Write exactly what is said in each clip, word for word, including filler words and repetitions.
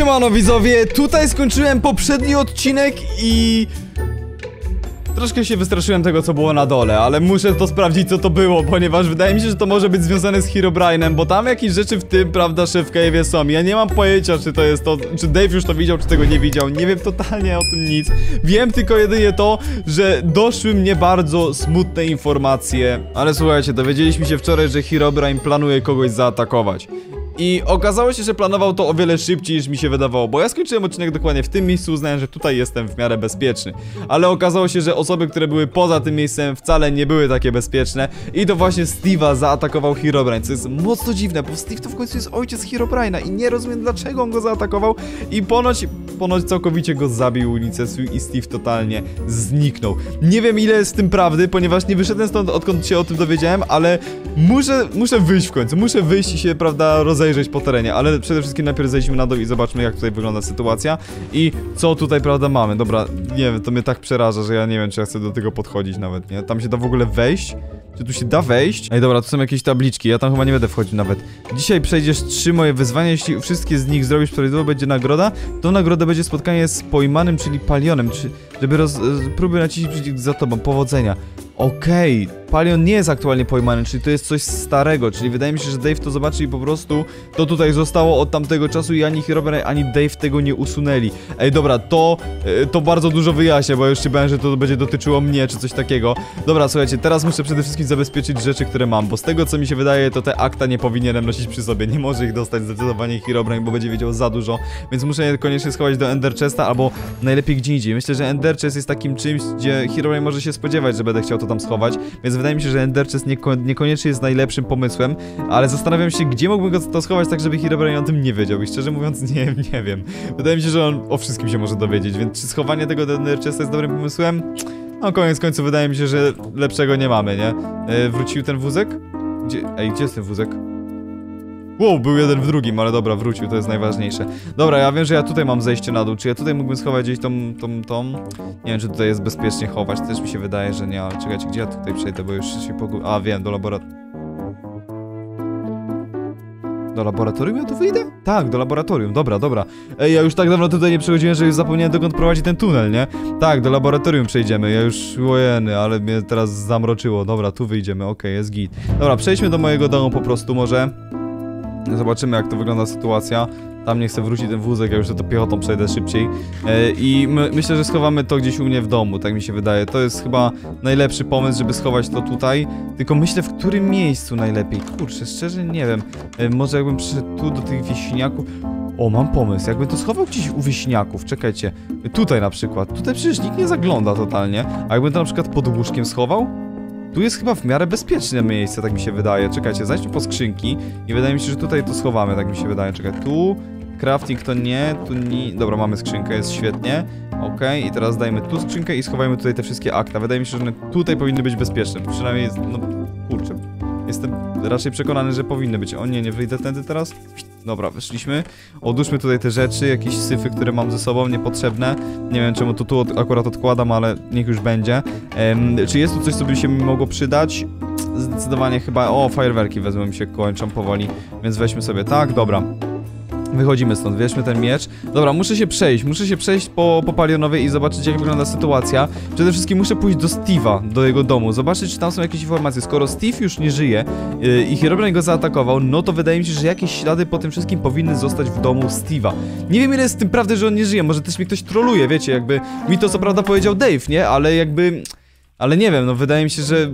Siemano widzowie, tutaj skończyłem poprzedni odcinek i... troszkę się wystraszyłem tego, co było na dole, ale muszę to sprawdzić, co to było, ponieważ wydaje mi się, że to może być związane z Herobrine'em, bo tam jakieś rzeczy w tym, prawda, szef Cave'ie są. Ja nie mam pojęcia, czy to jest to, czy Dave już to widział, czy tego nie widział, nie wiem totalnie o tym nic. Wiem tylko jedynie to, że doszły mnie bardzo smutne informacje, ale słuchajcie, dowiedzieliśmy się wczoraj, że Herobrine planuje kogoś zaatakować. I okazało się, że planował to o wiele szybciej, niż mi się wydawało, bo ja skończyłem odcinek dokładnie w tym miejscu, uznałem, że tutaj jestem w miarę bezpieczny. Ale okazało się, że osoby, które były poza tym miejscem, wcale nie były takie bezpieczne. I to właśnie Steve'a zaatakował Herobrine, co jest mocno dziwne, bo Steve to w końcu jest ojciec Herobrine'a i nie rozumiem, dlaczego on go zaatakował. I ponoć, ponoć całkowicie go zabił unicestwił i Steve totalnie zniknął. Nie wiem, ile jest w tym prawdy, ponieważ nie wyszedłem stąd, odkąd się o tym dowiedziałem, ale muszę, muszę wyjść w końcu, muszę wyjść i się, prawda, rozejrzeć po terenie, ale przede wszystkim najpierw zejdźmy na dół i zobaczmy, jak tutaj wygląda sytuacja i co tutaj, prawda, mamy. Dobra, nie wiem, to mnie tak przeraża, że ja nie wiem, czy ja chcę do tego podchodzić nawet, nie? Tam się da w ogóle wejść? Czy tu się da wejść? Ej, dobra, tu są jakieś tabliczki, ja tam chyba nie będę wchodził nawet. Dzisiaj przejdziesz trzy moje wyzwania, jeśli wszystkie z nich zrobisz prawidłowo, będzie nagroda. Tą nagrodę będzie spotkanie z pojmanym, czyli Palionem, czy, żeby roz... próby nacisnąć przycisk za tobą, powodzenia. Okej, okay. Palion nie jest aktualnie pojmany, czyli to jest coś starego, czyli wydaje mi się, że Dave to zobaczy i po prostu to tutaj zostało od tamtego czasu i ani Herobrine, ani Dave tego nie usunęli. Ej, dobra, to, to bardzo dużo wyjaśnia, bo już się bałem, że to będzie dotyczyło mnie, czy coś takiego. Dobra, słuchajcie, teraz muszę przede wszystkim zabezpieczyć rzeczy, które mam, bo z tego, co mi się wydaje, to te akta nie powinienem nosić przy sobie, nie może ich dostać zdecydowanie Herobrine, bo będzie wiedział za dużo, więc muszę je koniecznie schować do Ender Chesta, albo najlepiej gdzie indziej. Myślę, że Ender Chest jest takim czymś, gdzie Herobrine może się spodziewać, że będę chciał to tam schować, więc wydaje mi się, że Ender Chest nieko niekoniecznie jest najlepszym pomysłem, ale zastanawiam się, gdzie mógłbym go to schować tak, żeby Herobrine o tym nie wiedział i szczerze mówiąc nie, nie wiem. Wydaje mi się, że on o wszystkim się może dowiedzieć, więc czy schowanie tego do Ender Chesta jest dobrym pomysłem? No koniec końców wydaje mi się, że lepszego nie mamy, nie? E, wrócił ten wózek? Gdzie, ej, gdzie jest ten wózek? Wow, był jeden w drugim, ale dobra, wrócił, to jest najważniejsze. Dobra, ja wiem, że ja tutaj mam zejście na dół, czy ja tutaj mógłbym schować gdzieś tą, tą, tą... Nie wiem, czy tutaj jest bezpiecznie chować, też mi się wydaje, że nie, ale czekajcie, gdzie ja tutaj przejdę, bo już się pogubię... A, wiem, do laboratorium... Do laboratorium ja tu wyjdę? Tak, do laboratorium, dobra, dobra. Ej, ja już tak dawno tutaj nie przechodziłem, że już zapomniałem, dokąd prowadzi ten tunel, nie? Tak, do laboratorium przejdziemy, ja już... Łojeny, ale mnie teraz zamroczyło, dobra, tu wyjdziemy, okej, okay, jest git. Dobra, przejdźmy do mojego domu po prostu, może... Zobaczymy, jak to wygląda sytuacja. Tam nie chcę wrócić ten wózek, ja już to piechotą przejdę szybciej. e, I my, myślę, że schowamy to gdzieś u mnie w domu, tak mi się wydaje. To jest chyba najlepszy pomysł, żeby schować to tutaj. Tylko myślę, w którym miejscu najlepiej. Kurczę, szczerze nie wiem. e, Może jakbym przyszedł tu do tych wieśniaków. O, mam pomysł, jakbym to schował gdzieś u wieśniaków, czekajcie. e, Tutaj na przykład, tutaj przecież nikt nie zagląda totalnie. A jakbym to na przykład pod łóżkiem schował? Tu jest chyba w miarę bezpieczne miejsce, tak mi się wydaje. Czekajcie, zajdźmy po skrzynki i wydaje mi się, że tutaj to schowamy, tak mi się wydaje. Czekaj, tu... Crafting to nie, tu nie... Dobra, mamy skrzynkę, jest świetnie. Okej, okay, i teraz dajmy tu skrzynkę i schowajmy tutaj te wszystkie akta. Wydaje mi się, że one tutaj powinny być bezpieczne. Przynajmniej jest... no... kurczę. Jestem raczej przekonany, że powinny być. O nie, nie wyjdę tędy teraz? Dobra, wyszliśmy. Odłóżmy tutaj te rzeczy, jakieś syfy, które mam ze sobą, niepotrzebne. Nie wiem, czemu to tu od, akurat odkładam, ale niech już będzie. Um, czy jest tu coś, co by się mi mogło przydać? Zdecydowanie chyba... O, fajerwerki wezmę, mi się kończą powoli, więc weźmy sobie tak, dobra. Wychodzimy stąd, weźmy ten miecz. Dobra, muszę się przejść, muszę się przejść po, po Palionowej i zobaczyć, jak wygląda sytuacja. Przede wszystkim muszę pójść do Steve'a, do jego domu, zobaczyć, czy tam są jakieś informacje. Skoro Steve już nie żyje yy, i Herobrine go zaatakował, no to wydaje mi się, że jakieś ślady po tym wszystkim powinny zostać w domu Steve'a. Nie wiem, ile jest z tym prawdy, że on nie żyje, może też mnie ktoś troluje, wiecie, jakby... Mi to co prawda powiedział Dave, nie? Ale jakby... Ale nie wiem, no wydaje mi się, że...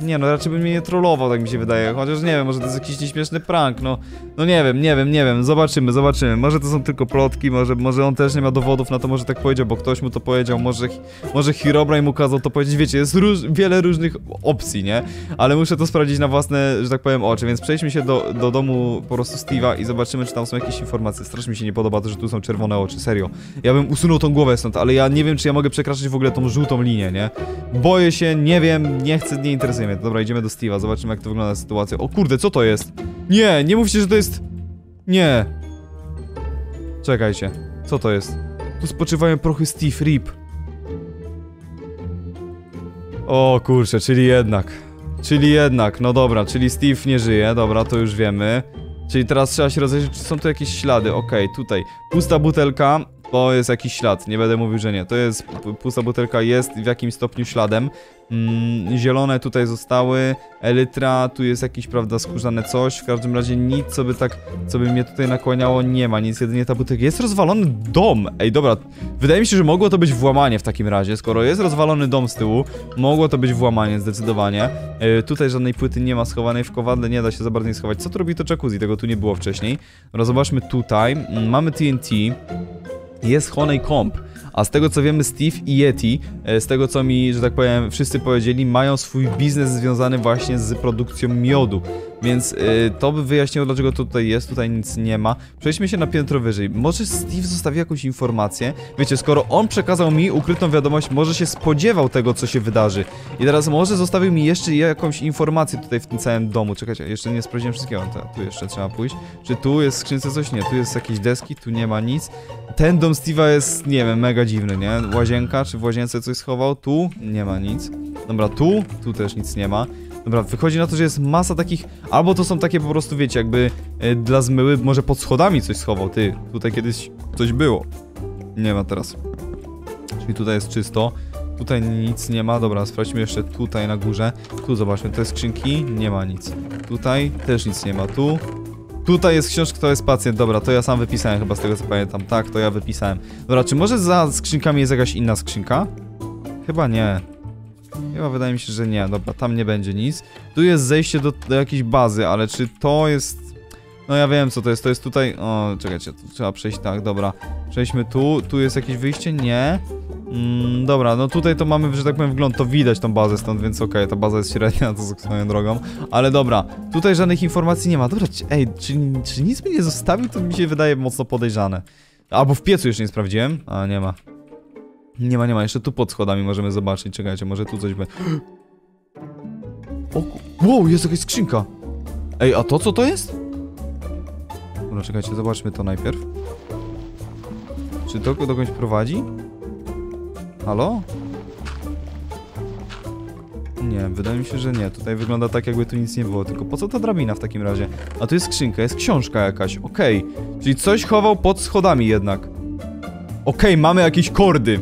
Nie no, raczej bym mnie nie trollował, tak mi się wydaje. Chociaż nie wiem, może to jest jakiś nieśmieszny prank, no... No nie wiem, nie wiem, nie wiem, zobaczymy, zobaczymy. Może to są tylko plotki, może, może on też nie ma dowodów na to, może tak powiedział, bo ktoś mu to powiedział, może... Może Herobrine mu kazał to powiedzieć, wiecie, jest róż, wiele różnych opcji, nie? Ale muszę to sprawdzić na własne, że tak powiem, oczy, więc przejdźmy się do, do domu po prostu Steve'a i zobaczymy, czy tam są jakieś informacje. Strasznie mi się nie podoba to, że tu są czerwone oczy, serio. Ja bym usunął tą głowę stąd, ale ja nie wiem, czy ja mogę przekraczać w ogóle tą żółtą linię, nie? Boję się, nie wiem, nie chcę, nie interesuje mnie. Dobra, idziemy do Steve'a, zobaczymy, jak to wygląda sytuacja. O kurde, co to jest? Nie, nie mówcie, że to jest... Nie. Czekajcie, co to jest? Tu spoczywają prochy Steve, rip. O kurczę, czyli jednak. Czyli jednak, no dobra, czyli Steve nie żyje, dobra, to już wiemy. Czyli teraz trzeba się rozejrzeć, czy są tu jakieś ślady. Okej, okay, tutaj. Pusta butelka. To jest jakiś ślad, nie będę mówił, że nie. To jest, pusta butelka jest w jakimś stopniu śladem. Mm, zielone tutaj zostały, elytra, tu jest jakieś, prawda, skórzane coś. W każdym razie nic, co by tak, co by mnie tutaj nakłaniało, nie ma nic, jedynie ta butelka. Jest rozwalony dom! Ej, dobra, wydaje mi się, że mogło to być włamanie w takim razie. Skoro jest rozwalony dom z tyłu, mogło to być włamanie, zdecydowanie. Yy, tutaj żadnej płyty nie ma schowanej w kowadle, nie da się za bardzo nie schować. Co tu robi to jacuzzi? Tego tu nie było wcześniej. No, zobaczmy tutaj, yy, mamy T N T. Jest honeycomb, a z tego co wiemy Steve i Yeti, z tego co mi, że tak powiem, wszyscy powiedzieli, mają swój biznes związany właśnie z produkcją miodu. Więc y, to by wyjaśniło, dlaczego to tutaj jest, tutaj nic nie ma. Przejdźmy się na piętro wyżej. Może Steve zostawi jakąś informację? Wiecie, skoro on przekazał mi ukrytą wiadomość, może się spodziewał tego, co się wydarzy. I teraz może zostawił mi jeszcze jakąś informację tutaj w tym całym domu. Czekajcie, jeszcze nie sprawdziłem wszystkiego. Tu jeszcze trzeba pójść. Czy tu jest w skrzynce coś? Nie, tu jest jakieś deski, tu nie ma nic. Ten dom Steve'a jest, nie wiem, mega dziwny, nie? Łazienka, czy w łazience coś schował? Tu nie ma nic. Dobra, tu? Tu też nic nie ma. Dobra, wychodzi na to, że jest masa takich... Albo to są takie po prostu, wiecie, jakby y, dla zmyły, może pod schodami coś schował. Ty, tutaj kiedyś coś było. Nie ma teraz. Czyli tutaj jest czysto. Tutaj nic nie ma. Dobra, sprawdźmy jeszcze tutaj na górze. Tu zobaczmy, te skrzynki, nie ma nic. Tutaj też nic nie ma. Tu... Tutaj jest książka, to jest pacjent. Dobra, to ja sam wypisałem chyba z tego, co pamiętam. Tak, to ja wypisałem. Dobra, czy może za skrzynkami jest jakaś inna skrzynka? Chyba nie. Chyba wydaje mi się, że nie. Dobra, tam nie będzie nic. Tu jest zejście do, do jakiejś bazy, ale czy to jest... No ja wiem, co to jest. To jest tutaj... O, czekajcie, tu trzeba przejść tak, dobra. Przejdźmy tu. Tu jest jakieś wyjście? Nie. Mm, dobra, no tutaj to mamy, że tak powiem, wgląd. To widać tą bazę stąd, więc okej, okay, ta baza jest średnia, to z moją drogą. Ale dobra, tutaj żadnych informacji nie ma. Dobra, czy, ej, czy, czy nic mi nie zostawił? To mi się wydaje mocno podejrzane. Albo w piecu jeszcze nie sprawdziłem. A, nie ma. Nie ma, nie ma. Jeszcze tu pod schodami możemy zobaczyć. Czekajcie, może tu coś będzie. O, wow, jest jakaś skrzynka. Ej, a to co to jest? Dobra, czekajcie, zobaczmy to najpierw. Czy to dokądś prowadzi? Halo? Nie, wydaje mi się, że nie. Tutaj wygląda tak, jakby tu nic nie było. Tylko po co ta drabina w takim razie? A tu jest skrzynka, jest książka jakaś. Okej. Okay. Czyli coś chował pod schodami jednak. Okej, okay, mamy jakieś kordy.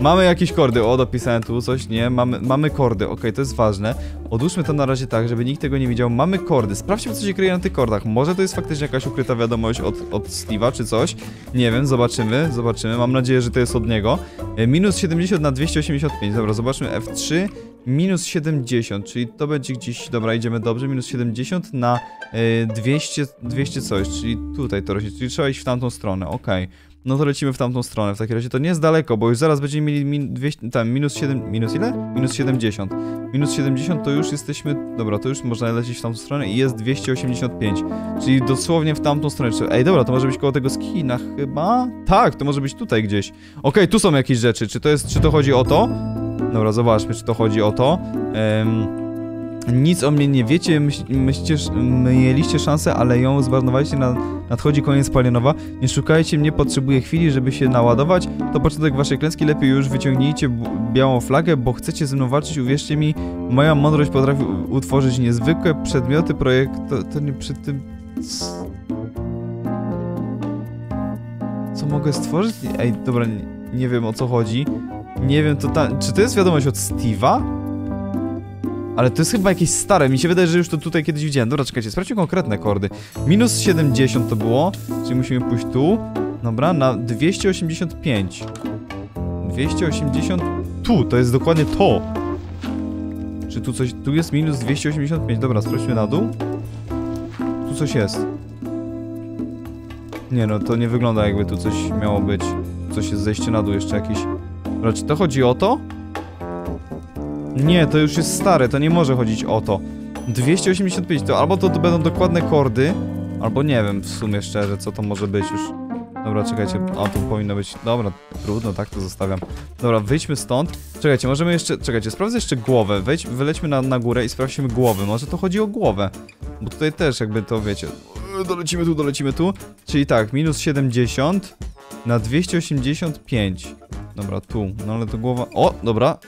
Mamy jakieś kordy. O, dopisałem tu coś. Nie, mamy, mamy kordy. Okej, okay, to jest ważne. Odłóżmy to na razie tak, żeby nikt tego nie widział. Mamy kordy. Sprawdźmy, co się kryje na tych kordach. Może to jest faktycznie jakaś ukryta wiadomość od, od Steve'a czy coś. Nie wiem, zobaczymy. Zobaczymy. Mam nadzieję, że to jest od niego. Minus siedemdziesiąt na dwieście osiemdziesiąt pięć. Dobra, zobaczmy F trzy. Minus siedemdziesiąt, czyli to będzie gdzieś... Dobra, idziemy dobrze. Minus siedemdziesiąt na y, dwieście, dwieście coś. Czyli tutaj to rośnie. Czyli trzeba iść w tamtą stronę. Okej. Okay. No to lecimy w tamtą stronę, w takim razie to nie jest daleko, bo już zaraz będziemy mieli min, dwieście, tam, minus siedem, minus ile? Minus siedemdziesiąt. Minus siedemdziesiąt to już jesteśmy, dobra, to już można lecieć w tamtą stronę i jest dwieście osiemdziesiąt pięć, czyli dosłownie w tamtą stronę. Ej, dobra, to może być koło tego skina chyba? Tak, to może być tutaj gdzieś. Okej, okay, tu są jakieś rzeczy, czy to jest, czy to chodzi o to? Dobra, zobaczmy, czy to chodzi o to. Um, Nic o mnie nie wiecie, mieliście szansę, ale ją zmarnowaliście, na, nadchodzi koniec Palionowa. Nie szukajcie mnie, potrzebuję chwili, żeby się naładować. To początek waszej klęski, lepiej już wyciągnijcie białą flagę, bo chcecie ze mną walczyć, uwierzcie mi, moja mądrość potrafi utworzyć niezwykłe przedmioty, projekt... To, to nie przy tym... Co mogę stworzyć? Ej, dobra, nie, nie wiem o co chodzi. Nie wiem, to tam... Czy to jest wiadomość od Steve'a? Ale to jest chyba jakieś stare, mi się wydaje, że już to tutaj kiedyś widziałem. Dobra, czekajcie, sprawdźmy konkretne kordy. Minus siedemdziesiąt to było, czyli musimy pójść tu. Dobra, na dwieście osiemdziesiąt pięć. dwieście osiemdziesiąt... Tu, to jest dokładnie to. Czy tu coś... Tu jest minus dwieście osiemdziesiąt pięć, dobra, sprawdźmy na dół. Tu coś jest. Nie no, to nie wygląda jakby tu coś miało być. Coś jest, zejście na dół jeszcze jakieś. Dobra, czy to chodzi o to? Nie, to już jest stare, to nie może chodzić o to. dwieście osiemdziesiąt pięć, to albo to, to będą dokładne kordy, albo nie wiem w sumie szczerze, co to może być już. Dobra, czekajcie, a tu powinno być... Dobra, trudno, tak to zostawiam. Dobra, wyjdźmy stąd. Czekajcie, możemy jeszcze... Czekajcie, sprawdzę jeszcze głowę. Wejdź, wylećmy na, na górę i sprawdźmy głowę. Może to chodzi o głowę. Bo tutaj też jakby to, wiecie... Dolecimy tu, dolecimy tu. Czyli tak, minus siedemdziesiąt na dwieście osiemdziesiąt pięć. Dobra, tu. No ale to głowa... O, dobra.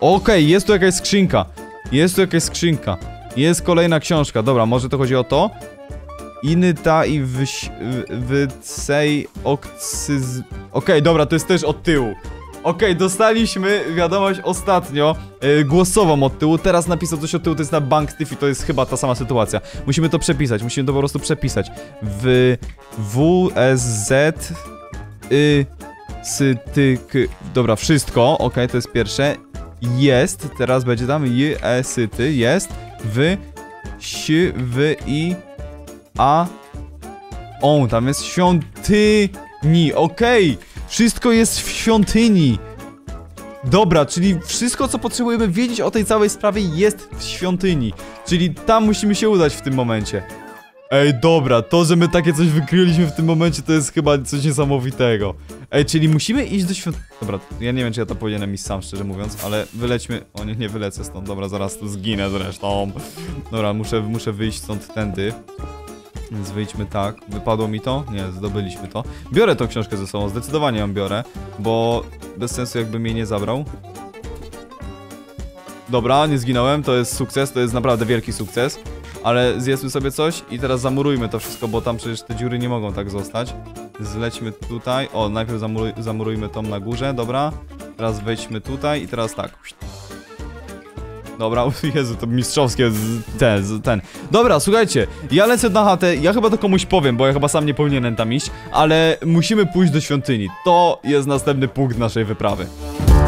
Okej, okay, jest tu jakaś skrzynka. Jest tu jakaś skrzynka. Jest kolejna książka. Dobra, może to chodzi o to? Inyta i wyś... wycej... okcyz... Okej, dobra, to jest też od tyłu. Okej, okay, dostaliśmy wiadomość ostatnio, yy, głosową od tyłu, teraz napisał coś od tyłu, to jest na bank Steve i to jest chyba ta sama sytuacja. Musimy to przepisać, musimy to po prostu przepisać. W... W... S... Z... Y... Sy... Ty... K... Dobra, wszystko, okej, okay, to jest pierwsze. Jest, teraz będzie tam J... E... Sy... Ty... Jest... W... Si... W... I... A... O, tam jest świątyni, okej! Okay. Wszystko jest w świątyni. Dobra, czyli wszystko, co potrzebujemy wiedzieć o tej całej sprawie, jest w świątyni. Czyli tam musimy się udać w tym momencie. Ej, dobra, to, że my takie coś wykryliśmy w tym momencie, to jest chyba coś niesamowitego. Ej, czyli musimy iść do świątyni. Dobra, ja nie wiem, czy ja to powinienem iść sam, szczerze mówiąc, ale wylećmy... O nie, nie wylecę stąd, dobra, zaraz tu zginę zresztą. Dobra, muszę, muszę wyjść stąd tędy. Więc wyjdźmy tak. Wypadło mi to? Nie, zdobyliśmy to. Biorę tą książkę ze sobą, zdecydowanie ją biorę, bo bez sensu jakbym jej nie zabrał. Dobra, nie zginąłem, to jest sukces, to jest naprawdę wielki sukces. Ale zjedzmy sobie coś i teraz zamurujmy to wszystko, bo tam przecież te dziury nie mogą tak zostać. Zlećmy tutaj, o, najpierw zamuruj, zamurujmy tą na górze, dobra. Teraz wejdźmy tutaj i teraz tak. Dobra, Jezu, to mistrzowskie ten, ten. Dobra, słuchajcie, ja lecę na chatę, ja chyba to komuś powiem, bo ja chyba sam nie powinienem tam iść, ale musimy pójść do świątyni. To jest następny punkt naszej wyprawy.